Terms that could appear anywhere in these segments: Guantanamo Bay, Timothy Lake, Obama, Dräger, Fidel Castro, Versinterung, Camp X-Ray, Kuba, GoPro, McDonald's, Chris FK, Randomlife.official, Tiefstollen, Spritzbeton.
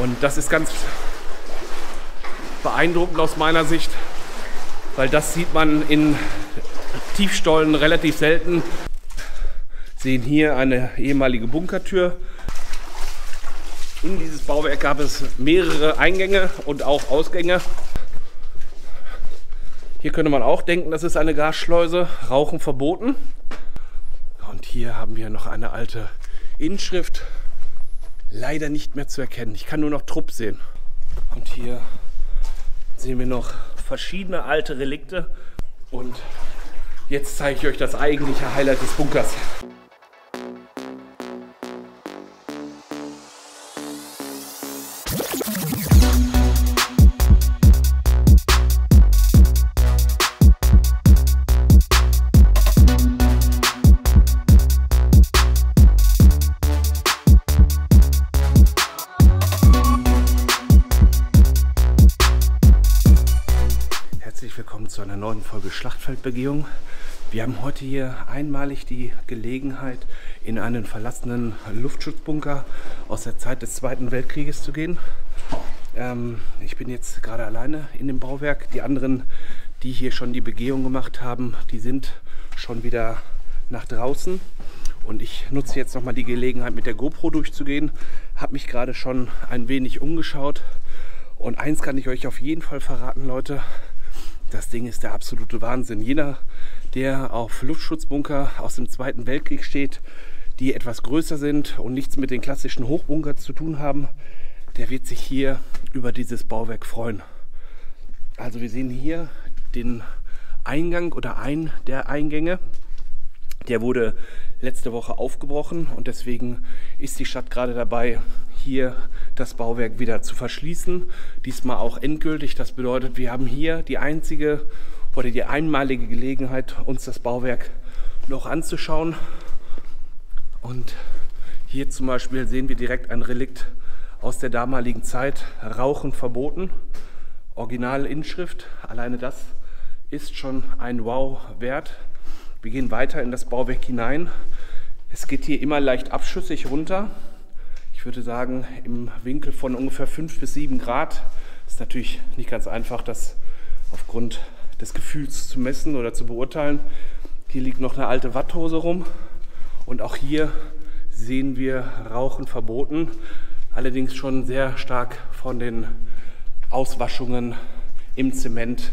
Und das ist ganz beeindruckend aus meiner Sicht, weil das sieht man in Tiefstollen relativ selten. Sehen hier eine ehemalige Bunkertür. In dieses Bauwerk gab es mehrere Eingänge und auch Ausgänge. Hier könnte man auch denken, das ist eine Gasschleuse. Rauchen verboten. Und hier haben wir noch eine alte Inschrift. Leider nicht mehr zu erkennen. Ich kann nur noch Trupp sehen. Und hier sehen wir noch verschiedene alte Relikte. Und jetzt zeige ich euch das eigentliche Highlight des Bunkers. Zu einer neuen Folge Schlachtfeldbegehung. Wir haben heute hier einmalig die Gelegenheit, in einen verlassenen Luftschutzbunker aus der Zeit des Zweiten Weltkrieges zu gehen. Ich bin jetzt gerade alleine in dem Bauwerk. Die anderen, die hier schon die Begehung gemacht haben, die sind schon wieder nach draußen. Und ich nutze jetzt nochmal die Gelegenheit, mit der GoPro durchzugehen. Habe mich gerade schon ein wenig umgeschaut. Und eins kann ich euch auf jeden Fall verraten, Leute. Das Ding ist der absolute Wahnsinn. Jeder, der auf Luftschutzbunker aus dem Zweiten Weltkrieg steht, die etwas größer sind und nichts mit den klassischen Hochbunkern zu tun haben, der wird sich hier über dieses Bauwerk freuen. Also wir sehen hier den Eingang oder einen der Eingänge. Der wurde letzte Woche aufgebrochen und deswegen ist die Stadt gerade dabei, hier das Bauwerk wieder zu verschließen. Diesmal auch endgültig. Das bedeutet, wir haben hier die einzige oder die einmalige Gelegenheit, uns das Bauwerk noch anzuschauen. Und hier zum Beispiel sehen wir direkt ein Relikt aus der damaligen Zeit. Rauchen verboten. Originalinschrift. Alleine das ist schon ein Wow wert. Wir gehen weiter in das Bauwerk hinein. Es geht hier immer leicht abschüssig runter. Ich würde sagen, im Winkel von ungefähr 5 bis 7 Grad. Ist natürlich nicht ganz einfach, das aufgrund des Gefühls zu messen oder zu beurteilen. Hier liegt noch eine alte Watthose rum. Und auch hier sehen wir Rauchen verboten. Allerdings schon sehr stark von den Auswaschungen im Zement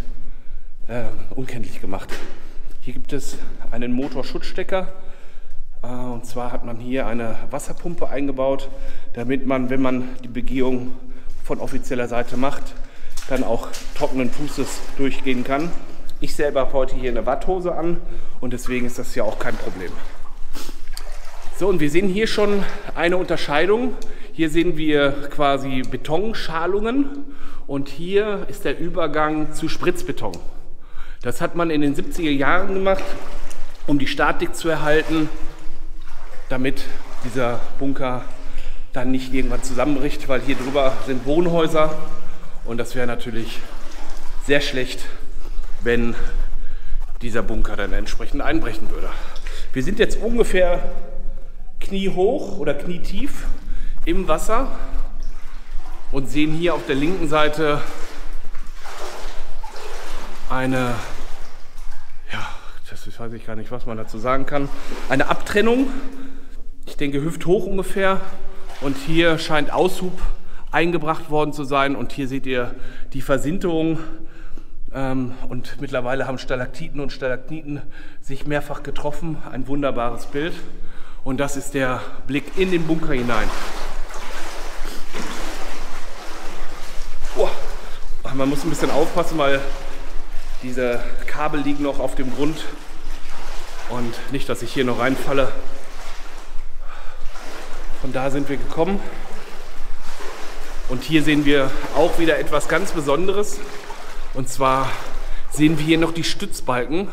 unkenntlich gemacht. Hier gibt es einen Motorschutzstecker, und zwar hat man hier eine Wasserpumpe eingebaut, damit man, wenn man die Begehung von offizieller Seite macht, dann auch trockenen Fußes durchgehen kann. Ich selber habe heute hier eine Watthose an und deswegen ist das ja auch kein Problem. So, und wir sehen hier schon eine Unterscheidung. Hier sehen wir quasi Betonschalungen und hier ist der Übergang zu Spritzbeton. Das hat man in den 70er Jahren gemacht, um die Statik zu erhalten, damit dieser Bunker dann nicht irgendwann zusammenbricht, weil hier drüber sind Wohnhäuser und das wäre natürlich sehr schlecht, wenn dieser Bunker dann entsprechend einbrechen würde. Wir sind jetzt ungefähr kniehoch oder knietief im Wasser und sehen hier auf der linken Seite eine, ja, das weiß ich gar nicht, was man dazu sagen kann. Eine Abtrennung, ich denke hüfthoch ungefähr. Und hier scheint Aushub eingebracht worden zu sein. Und hier seht ihr die Versinterung. Und mittlerweile haben Stalaktiten und Stalagniten sich mehrfach getroffen. Ein wunderbares Bild. Und das ist der Blick in den Bunker hinein. Oh, man muss ein bisschen aufpassen, weil diese Kabel liegen noch auf dem Grund und nicht, dass ich hier noch reinfalle. Von da sind wir gekommen. Und hier sehen wir auch wieder etwas ganz Besonderes. Und zwar sehen wir hier noch die Stützbalken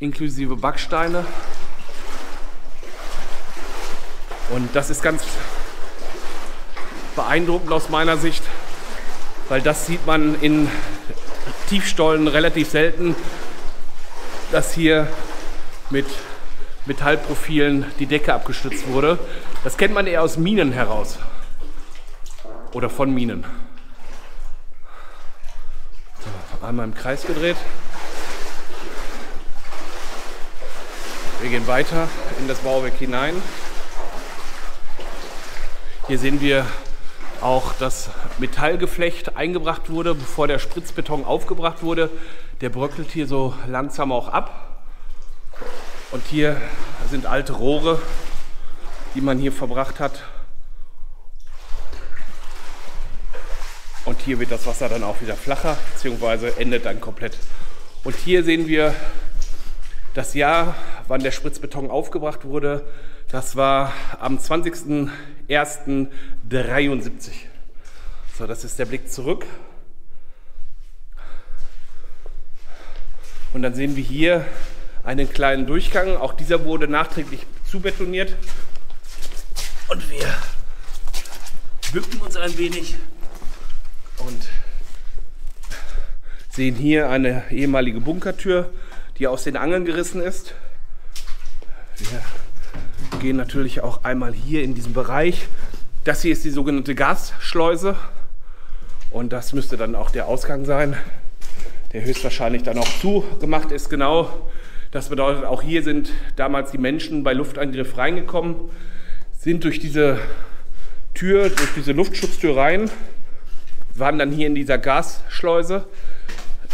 inklusive Backsteine. Und das ist ganz beeindruckend aus meiner Sicht, weil das sieht man in Tiefstollen relativ selten, dass hier mit Metallprofilen die Decke abgestützt wurde. Das kennt man eher aus Minen heraus. oder von Minen. So, einmal im Kreis gedreht. Wir gehen weiter in das Bauwerk hinein. Hier sehen wir auch, dass Metallgeflecht eingebracht wurde, bevor der Spritzbeton aufgebracht wurde. Der bröckelt hier so langsam auch ab. Und hier sind alte Rohre, die man hier verbracht hat. Und hier wird das Wasser dann auch wieder flacher, beziehungsweise endet dann komplett. Und hier sehen wir das Jahr, wann der Spritzbeton aufgebracht wurde. Das war am 20.01.73. So, das ist der Blick zurück. Und dann sehen wir hier einen kleinen Durchgang. Auch dieser wurde nachträglich zubetoniert. Und wir bücken uns ein wenig und sehen hier eine ehemalige Bunkertür, die aus den Angeln gerissen ist. Wir gehen natürlich auch einmal hier in diesen Bereich. Das hier ist die sogenannte Gasschleuse und das müsste dann auch der Ausgang sein, der höchstwahrscheinlich dann auch zugemacht ist. Genau, das bedeutet, auch hier sind damals die Menschen bei Luftangriff reingekommen, sind durch diese Tür, durch diese Luftschutztür rein, waren dann hier in dieser Gasschleuse.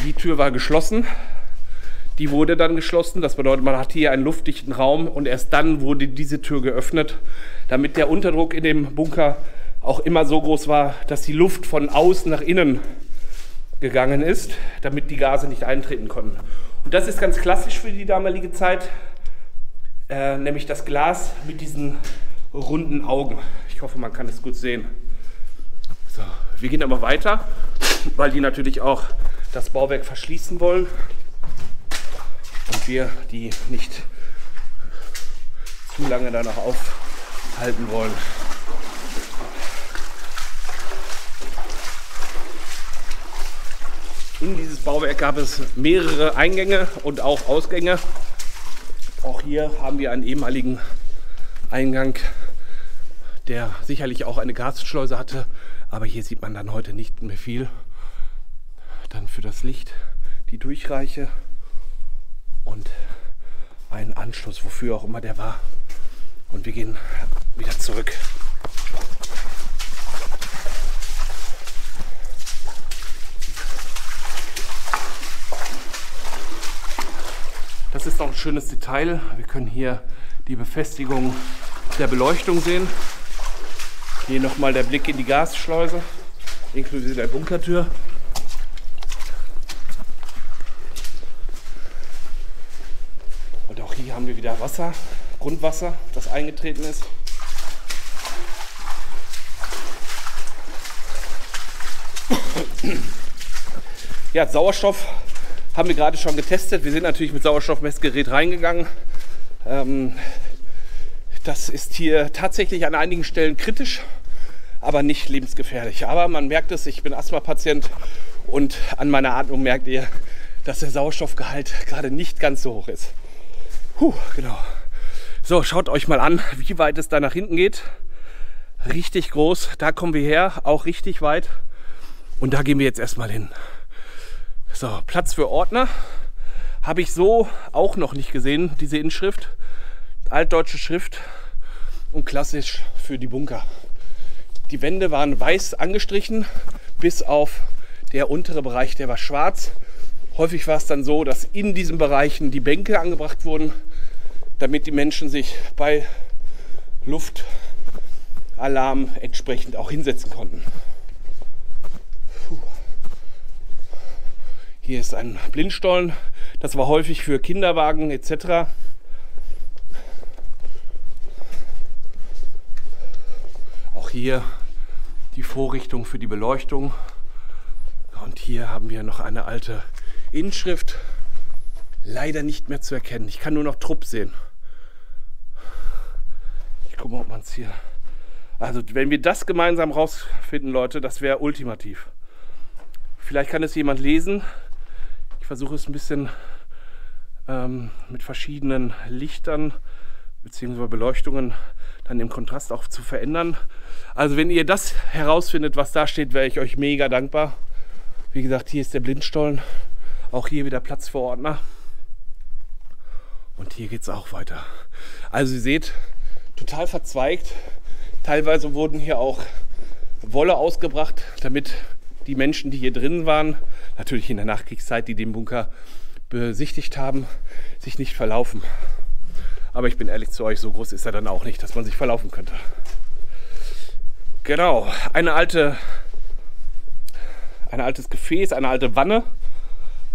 Die Tür war geschlossen. Die wurde dann geschlossen, das bedeutet, man hat hier einen luftdichten Raum und erst dann wurde diese Tür geöffnet, damit der Unterdruck in dem Bunker auch immer so groß war, dass die Luft von außen nach innen gegangen ist, damit die Gase nicht eintreten konnten. Und das ist ganz klassisch für die damalige Zeit, nämlich das Glas mit diesen runden Augen. Ich hoffe, man kann es gut sehen. So, wir gehen aber weiter, weil die natürlich auch das Bauwerk verschließen wollen. Und wir die nicht zu lange danach aufhalten wollen. In dieses Bauwerk gab es mehrere Eingänge und auch Ausgänge. Auch hier haben wir einen ehemaligen Eingang, der sicherlich auch eine Gasschleuse hatte. Aber hier sieht man dann heute nicht mehr viel. Dann für das Licht die Durchreiche und einen Anschluss, wofür auch immer der war. Und wir gehen wieder zurück. Das ist auch ein schönes Detail. Wir können hier die Befestigung der Beleuchtung sehen. Hier nochmal der Blick in die Gasschleuse, inklusive der Bunkertür. Haben wir wieder Wasser, Grundwasser, das eingetreten ist. Ja, Sauerstoff haben wir gerade schon getestet. Wir sind natürlich mit Sauerstoffmessgerät reingegangen. Das ist hier tatsächlich an einigen Stellen kritisch, aber nicht lebensgefährlich. Aber man merkt es, ich bin Asthma-Patient und an meiner Atmung merkt ihr, dass der Sauerstoffgehalt gerade nicht ganz so hoch ist. Puh, genau. So, schaut euch mal an, wie weit es da nach hinten geht. Richtig groß, da kommen wir her, auch richtig weit. Und da gehen wir jetzt erstmal hin. So, Platz für Ordner. Habe ich so auch noch nicht gesehen, diese Inschrift. Altdeutsche Schrift und klassisch für die Bunker. Die Wände waren weiß angestrichen, bis auf der untere Bereich, der war schwarz. Häufig war es dann so, dass in diesen Bereichen die Bänke angebracht wurden, damit die Menschen sich bei Luftalarm entsprechend auch hinsetzen konnten. Puh. Hier ist ein Blindstollen. Das war häufig für Kinderwagen etc. Auch hier die Vorrichtung für die Beleuchtung. Und hier haben wir noch eine alte Inschrift, leider nicht mehr zu erkennen. Ich kann nur noch Trupp sehen. Ich gucke mal, ob man es hier... Also wenn wir das gemeinsam rausfinden, Leute, das wäre ultimativ. Vielleicht kann es jemand lesen. Ich versuche es ein bisschen mit verschiedenen Lichtern bzw. Beleuchtungen, dann den Kontrast auch zu verändern. Also wenn ihr das herausfindet, was da steht, wäre ich euch mega dankbar. Wie gesagt, hier ist der Blindstollen. Auch hier wieder Platz für Ordner. Und hier geht es auch weiter. Also ihr seht, total verzweigt. Teilweise wurden hier auch Wolle ausgebracht, damit die Menschen, die hier drin waren, natürlich in der Nachkriegszeit, die den Bunker besichtigt haben, sich nicht verlaufen. Aber ich bin ehrlich zu euch, so groß ist er dann auch nicht, dass man sich verlaufen könnte. Genau, ein altes Gefäß, eine alte Wanne.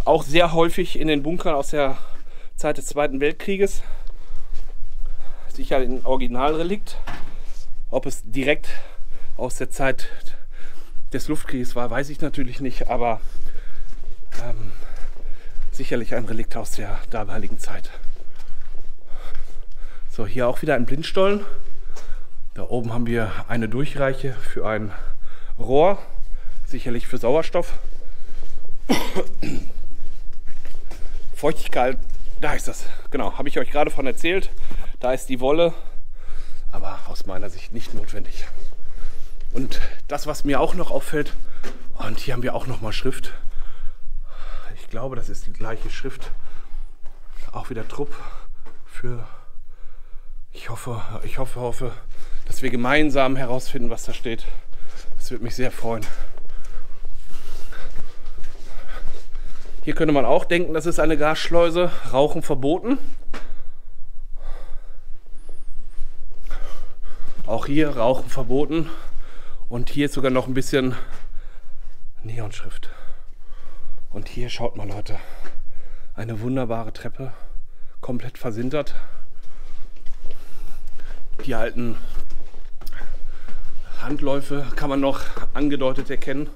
Auch sehr häufig in den Bunkern aus der Zeit des Zweiten Weltkrieges. Sicher ein Originalrelikt. Ob es direkt aus der Zeit des Luftkrieges war, weiß ich natürlich nicht, aber sicherlich ein Relikt aus der damaligen Zeit. So, hier auch wieder ein Blindstollen. Da oben haben wir eine Durchreiche für ein Rohr, sicherlich für Sauerstoff. Feuchtigkeit, da ist das, genau, habe ich euch gerade von erzählt. Da ist die Wolle, aber aus meiner Sicht nicht notwendig. Und das, was mir auch noch auffällt, und hier haben wir auch noch mal Schrift. Ich glaube, das ist die gleiche Schrift. Auch wieder Trupp für... Ich hoffe, dass wir gemeinsam herausfinden, was da steht. Das würde mich sehr freuen. Hier könnte man auch denken, das ist eine Gasschleuse. Rauchen verboten. Auch hier Rauchen verboten. Und hier ist sogar noch ein bisschen Neonschrift. Und hier schaut mal, Leute. Eine wunderbare Treppe. Komplett versintert. Die alten Handläufe kann man noch angedeutet erkennen.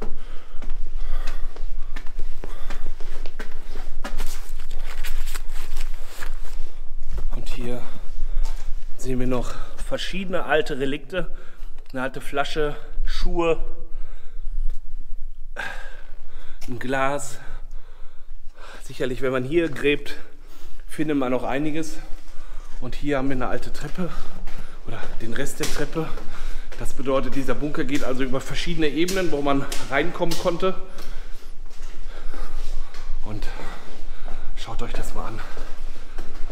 Und hier sehen wir noch verschiedene alte Relikte. Eine alte Flasche, Schuhe, ein Glas. Sicherlich, wenn man hier gräbt, findet man noch einiges. Und hier haben wir eine alte Treppe. Oder den Rest der Treppe. Das bedeutet, dieser Bunker geht also über verschiedene Ebenen, wo man reinkommen konnte. Und schaut euch das mal an.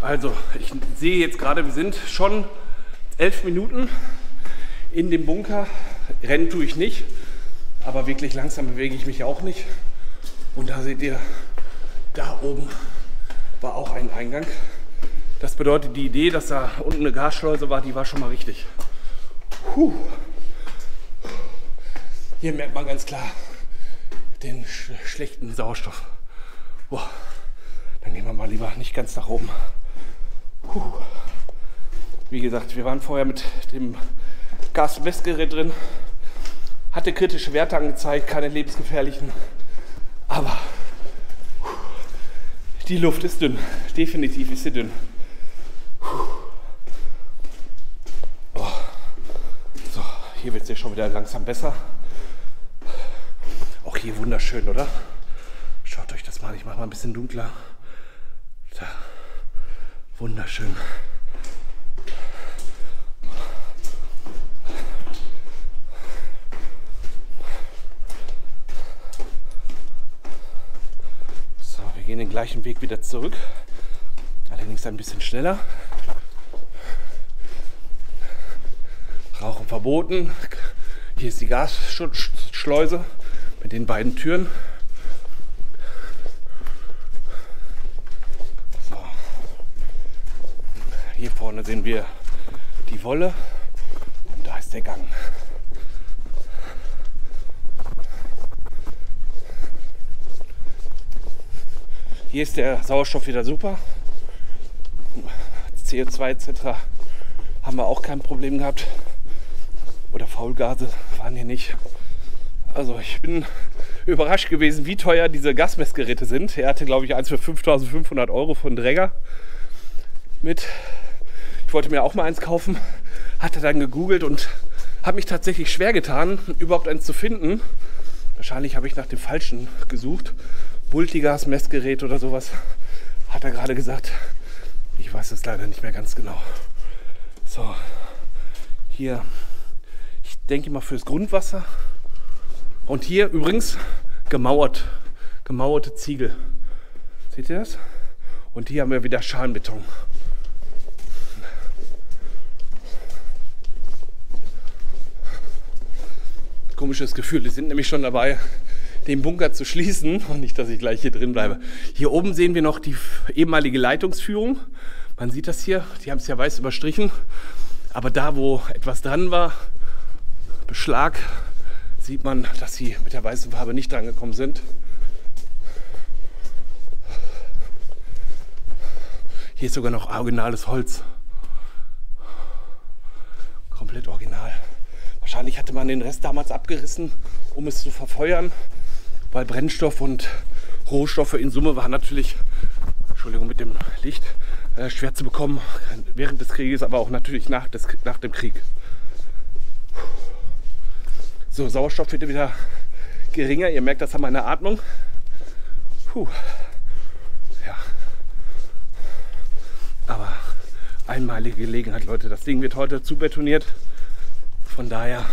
Also, ich sehe jetzt gerade, wir sind schon 11 Minuten in dem Bunker. Rennen tue ich nicht, aber wirklich langsam bewege ich mich auch nicht. Und da seht ihr, da oben war auch ein Eingang. Das bedeutet, die Idee, dass da unten eine Gasschleuse war, die war schon mal richtig. Puh. Hier merkt man ganz klar den schlechten Sauerstoff. Boah. Dann gehen wir mal lieber nicht ganz nach oben. Puh. Wie gesagt, wir waren vorher mit dem Gasmessgerät drin. Hatte kritische Werte angezeigt, keine lebensgefährlichen. Aber die Luft ist dünn. Definitiv ist sie dünn. So, hier wird es ja schon wieder langsam besser. Auch hier wunderschön, oder? Schaut euch das mal an. Ich mache mal ein bisschen dunkler. Da. Wunderschön. So, wir gehen den gleichen Weg wieder zurück. Allerdings ein bisschen schneller. Rauchen verboten. Hier ist die Gasschleuse mit den beiden Türen. So. Hier vorne sehen wir die Wolle und da ist der Gang. Hier ist der Sauerstoff wieder super. CO2 etc. haben wir auch kein Problem gehabt. Oder Faulgase waren hier nicht. Also ich bin überrascht gewesen, wie teuer diese Gasmessgeräte sind. Er hatte, glaube ich, eins für 5.500 € von Dräger mit. Ich wollte mir auch mal eins kaufen, hatte dann gegoogelt und habe mich tatsächlich schwer getan, überhaupt eins zu finden. Wahrscheinlich habe ich nach dem falschen gesucht. Multigas-Messgerät oder sowas, hat er gerade gesagt. Ich weiß es leider nicht mehr ganz genau. So. hier, ich denke mal fürs Grundwasser. Und hier übrigens gemauert, gemauerte Ziegel. Seht ihr das? Und hier haben wir wieder Schalenbeton. Komisches Gefühl, die sind nämlich schon dabei, den Bunker zu schließen und nicht, dass ich gleich hier drin bleibe. Hier oben sehen wir noch die ehemalige Leitungsführung. Man sieht das hier, die haben es ja weiß überstrichen. Aber da, wo etwas dran war, Beschlag, sieht man, dass sie mit der weißen Farbe nicht dran gekommen sind. Hier ist sogar noch originales Holz. Komplett original. Wahrscheinlich hatte man den Rest damals abgerissen, um es zu verfeuern, weil Brennstoff und Rohstoffe in Summe waren natürlich, Entschuldigung mit dem Licht, schwer zu bekommen während des Krieges, aber auch natürlich nach dem Krieg. So, Sauerstoff wird wieder geringer. Ihr merkt das an meiner Atmung. Puh. Ja. Aber einmalige Gelegenheit, Leute. Das Ding wird heute zubetoniert. Von daher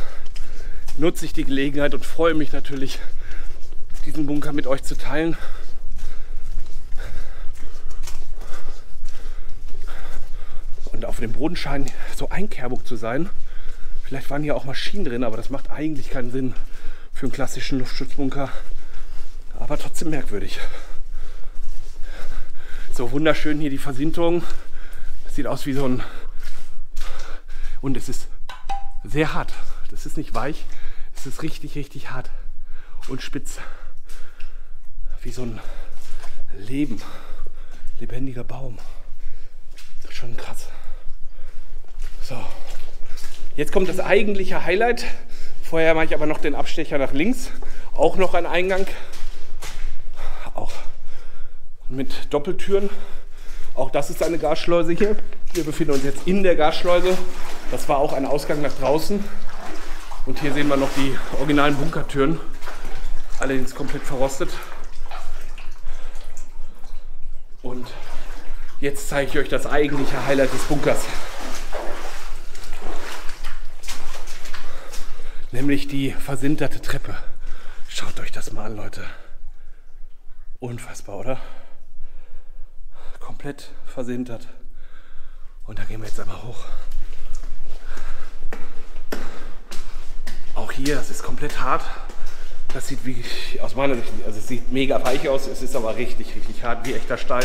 nutze ich die Gelegenheit und freue mich natürlich, diesen Bunker mit euch zu teilen. Und auf dem Boden scheint so Einkerbung zu sein. Vielleicht waren hier auch Maschinen drin, aber das macht eigentlich keinen Sinn für einen klassischen Luftschutzbunker. Aber trotzdem merkwürdig. So wunderschön hier die Versintung. Das sieht aus wie so ein... Und es ist... sehr hart. Das ist nicht weich. Es ist richtig, richtig hart und spitz. Wie so ein Leben. Lebendiger Baum. Schon krass. So. Jetzt kommt das eigentliche Highlight. Vorher mache ich aber noch den Abstecher nach links. Auch noch ein Eingang. Auch mit Doppeltüren. Auch das ist eine Gasschleuse hier. Wir befinden uns jetzt in der Gasschleuse. Das war auch ein Ausgang nach draußen. Und hier sehen wir noch die originalen Bunkertüren. Allerdings komplett verrostet. Und jetzt zeige ich euch das eigentliche Highlight des Bunkers. Nämlich die versinterte Treppe. Schaut euch das mal an, Leute. Unfassbar, oder? Komplett versintert. Und da gehen wir jetzt einmal hoch. Auch hier, das ist komplett hart. Das sieht wie aus meiner Sicht, also es sieht mega weich aus, es ist aber richtig, richtig hart, wie echter Stein.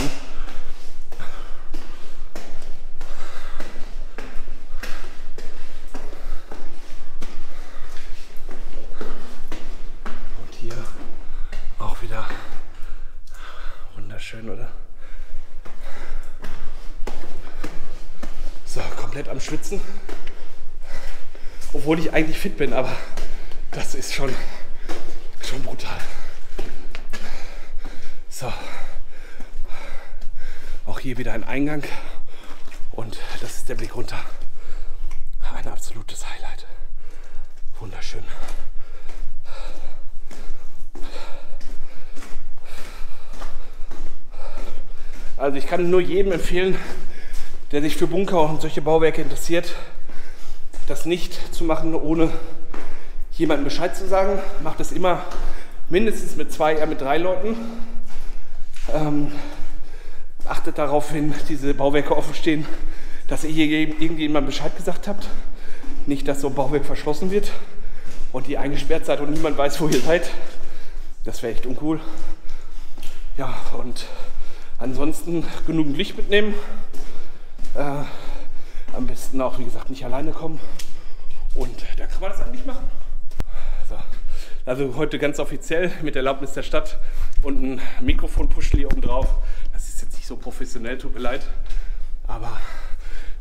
Und hier auch wieder wunderschön, oder? So, komplett am Schwitzen. Obwohl ich eigentlich fit bin, aber das ist schon brutal. So, auch hier wieder ein Eingang und das ist der Blick runter. Ein absolutes Highlight. Wunderschön. Also ich kann nur jedem empfehlen, der sich für Bunker und solche Bauwerke interessiert, das nicht zu machen, ohne jemandem Bescheid zu sagen. Macht es immer mindestens mit 2, eher mit 3 Leuten. Achtet darauf, wenn diese Bauwerke offen stehen, dass ihr hier irgendjemandem Bescheid gesagt habt. Nicht, dass so ein Bauwerk verschlossen wird und ihr eingesperrt seid und niemand weiß, wo ihr seid. Das wäre echt uncool. Ja, und ansonsten genügend Licht mitnehmen. Am besten auch, wie gesagt, nicht alleine kommen. Und da kann man das eigentlich machen. So. Also heute ganz offiziell mit Erlaubnis der Stadt und ein Mikrofon-Puschel hier oben drauf. Das ist jetzt nicht so professionell, tut mir leid. Aber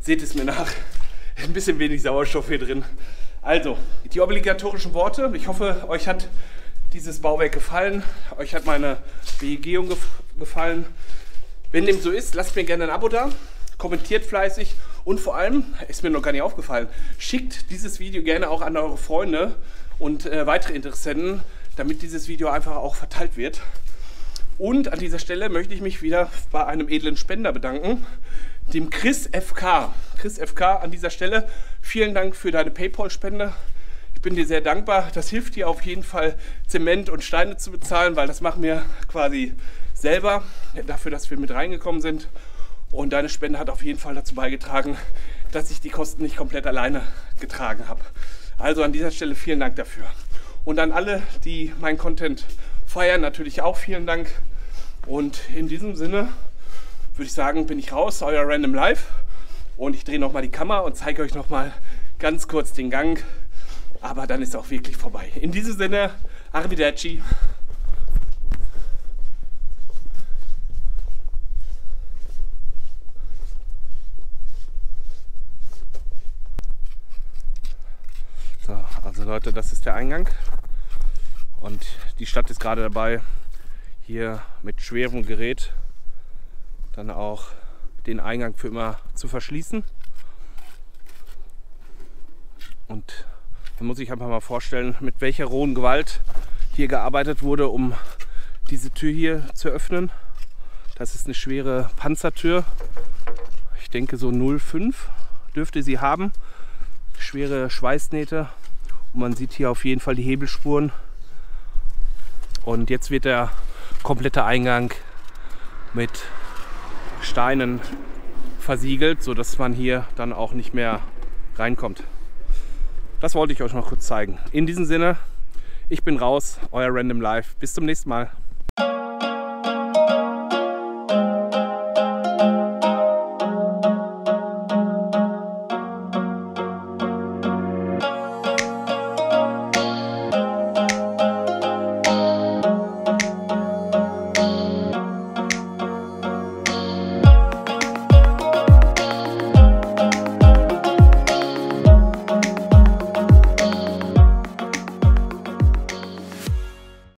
seht es mir nach. Ein bisschen wenig Sauerstoff hier drin. Also, die obligatorischen Worte. Ich hoffe, euch hat dieses Bauwerk gefallen. Euch hat meine Begehung gefallen. Wenn dem so ist, lasst mir gerne ein Abo da. Kommentiert fleißig und vor allem, ist mir noch gar nicht aufgefallen, schickt dieses Video gerne auch an eure Freunde und weitere Interessenten, damit dieses Video einfach auch verteilt wird. Und an dieser Stelle möchte ich mich wieder bei einem edlen Spender bedanken, dem Chris FK. Chris FK, an dieser Stelle vielen Dank für deine PayPal-Spende. Ich bin dir sehr dankbar. Das hilft dir auf jeden Fall, Zement und Steine zu bezahlen, weil das machen wir quasi selber, dafür, dass wir mit reingekommen sind. Und deine Spende hat auf jeden Fall dazu beigetragen, dass ich die Kosten nicht komplett alleine getragen habe. Also an dieser Stelle vielen Dank dafür. Und an alle, die meinen Content feiern, natürlich auch vielen Dank. Und in diesem Sinne würde ich sagen, bin ich raus, euer Random Live. Und ich drehe nochmal die Kamera und zeige euch nochmal ganz kurz den Gang. Aber dann ist auch wirklich vorbei. In diesem Sinne, Arrivederci. So, also Leute, das ist der Eingang. Und die Stadt ist gerade dabei, hier mit schwerem Gerät dann auch den Eingang für immer zu verschließen. Und man muss sich einfach mal vorstellen, mit welcher rohen Gewalt hier gearbeitet wurde, um diese Tür hier zu öffnen. Das ist eine schwere Panzertür. Ich denke so 0,5 dürfte sie haben. Schwere Schweißnähte. Und man sieht hier auf jeden Fall die Hebelspuren. Und jetzt wird der komplette Eingang mit Steinen versiegelt, so dass man hier dann auch nicht mehr reinkommt. Das wollte ich euch noch kurz zeigen. In diesem Sinne, ich bin raus, euer Random Live. Bis zum nächsten Mal.